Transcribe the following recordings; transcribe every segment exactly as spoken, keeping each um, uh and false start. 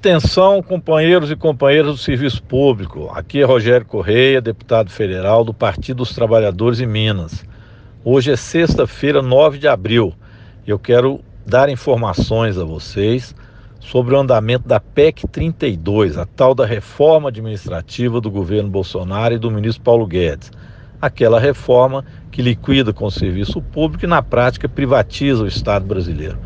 Atenção, companheiros e companheiras do serviço público. Aqui é Rogério Correia, deputado federal do Partido dos Trabalhadores em Minas. Hoje é sexta-feira, nove de abril. Eu quero dar informações a vocês sobre o andamento da P E C trinta e dois, a tal da reforma administrativa do governo Bolsonaro e do ministro Paulo Guedes. Aquela reforma que liquida com o serviço público e, na prática, privatiza o Estado brasileiro.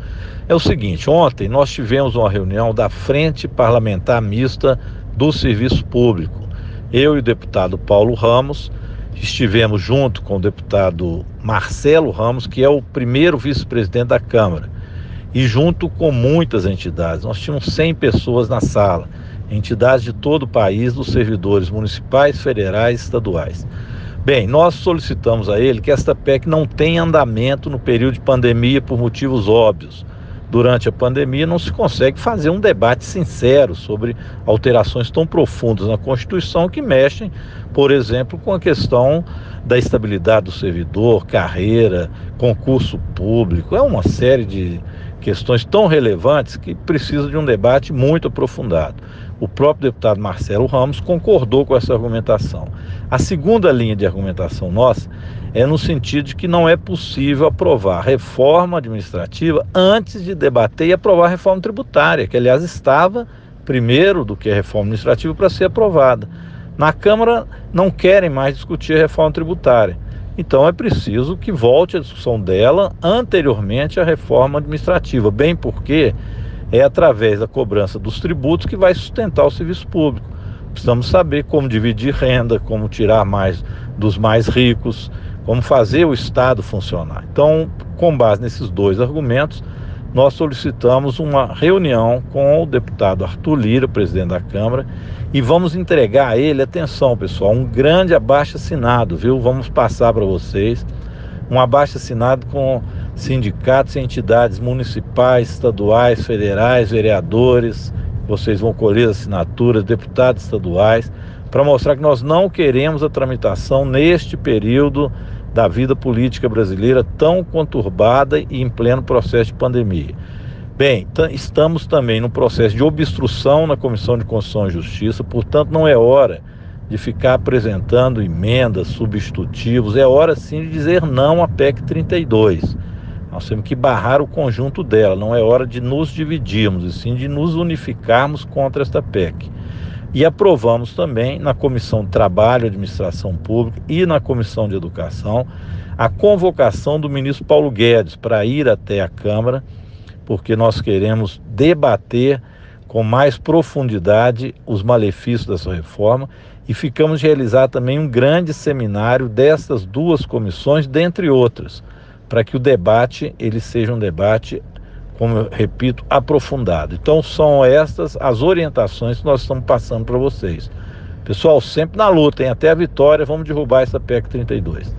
É o seguinte, ontem nós tivemos uma reunião da Frente Parlamentar Mista do Serviço Público. Eu e o deputado Paulo Ramos estivemos junto com o deputado Marcelo Ramos, que é o primeiro vice-presidente da Câmara, e junto com muitas entidades. Nós tínhamos cem pessoas na sala, entidades de todo o país, dos servidores municipais, federais e estaduais. Bem, nós solicitamos a ele que esta P E C não tenha andamento no período de pandemia por motivos óbvios. Durante a pandemia não se consegue fazer um debate sincero sobre alterações tão profundas na Constituição que mexem, por exemplo, com a questão da estabilidade do servidor, carreira, concurso público. É uma série de questões tão relevantes que precisa de um debate muito aprofundado. O próprio deputado Marcelo Ramos concordou com essa argumentação. A segunda linha de argumentação nossa é no sentido de que não é possível aprovar reforma administrativa antes de debater e aprovar a reforma tributária, que, aliás, estava primeiro do que a reforma administrativa para ser aprovada. Na Câmara não querem mais discutir a reforma tributária. Então é preciso que volte a discussão dela anteriormente à reforma administrativa, bem porque é através da cobrança dos tributos que vai sustentar o serviço público. Precisamos saber como dividir renda, como tirar mais dos mais ricos, como fazer o Estado funcionar. Então, com base nesses dois argumentos, nós solicitamos uma reunião com o deputado Arthur Lira, presidente da Câmara, e vamos entregar a ele, atenção pessoal, um grande abaixo-assinado, viu? Vamos passar para vocês um abaixo-assinado com sindicatos e entidades municipais, estaduais, federais, vereadores, vocês vão colher assinaturas, deputados estaduais, para mostrar que nós não queremos a tramitação neste período da vida política brasileira tão conturbada e em pleno processo de pandemia. Bem, estamos também num processo de obstrução na Comissão de Constituição e Justiça, portanto não é hora de ficar apresentando emendas, substitutivos, é hora sim de dizer não à P E C trinta e dois. Nós temos que barrar o conjunto dela, não é hora de nos dividirmos, e sim de nos unificarmos contra esta P E C. E aprovamos também na Comissão de Trabalho e Administração Pública e na Comissão de Educação a convocação do ministro Paulo Guedes para ir até a Câmara, porque nós queremos debater com mais profundidade os malefícios dessa reforma e ficamos de realizar também um grande seminário dessas duas comissões, dentre outras, para que o debate ele seja um debate, como eu repito, aprofundado. Então são estas as orientações que nós estamos passando para vocês. Pessoal, sempre na luta, hein? Até a vitória, vamos derrubar essa P E C trinta e dois.